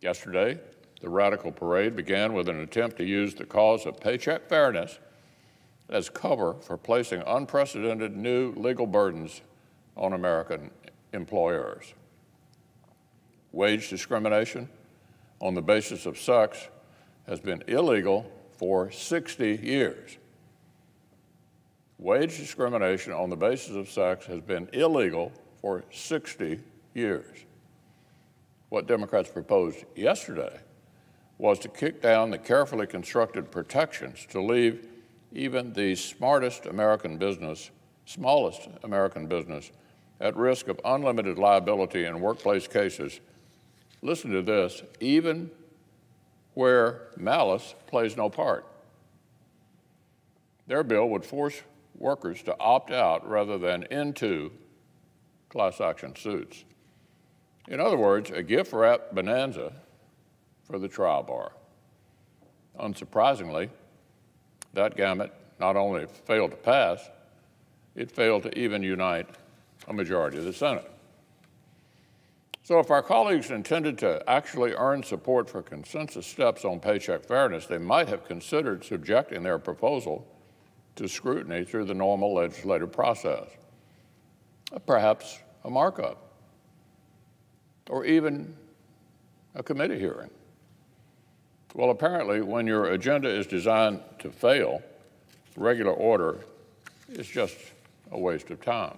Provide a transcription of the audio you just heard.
Yesterday, the radical parade began with an attempt to use the cause of paycheck fairness as cover for placing unprecedented new legal burdens on American employers. Wage discrimination on the basis of sex has been illegal for 60 years. Wage discrimination on the basis of sex has been illegal for 60 years. What Democrats proposed yesterday was to kick down the carefully constructed protections to leave even the smallest American business, at risk of unlimited liability in workplace cases. Listen to this, even where malice plays no part. Their bill would force workers to opt out rather than into class action suits. In other words, a gift-wrap bonanza for the trial bar. Unsurprisingly, that gamut not only failed to pass, it failed to even unite a majority of the Senate. So if our colleagues intended to actually earn support for consensus steps on paycheck fairness, they might have considered subjecting their proposal to scrutiny through the normal legislative process, perhaps a markup, or even a committee hearing. Well, apparently, when your agenda is designed to fail, regular order is just a waste of time.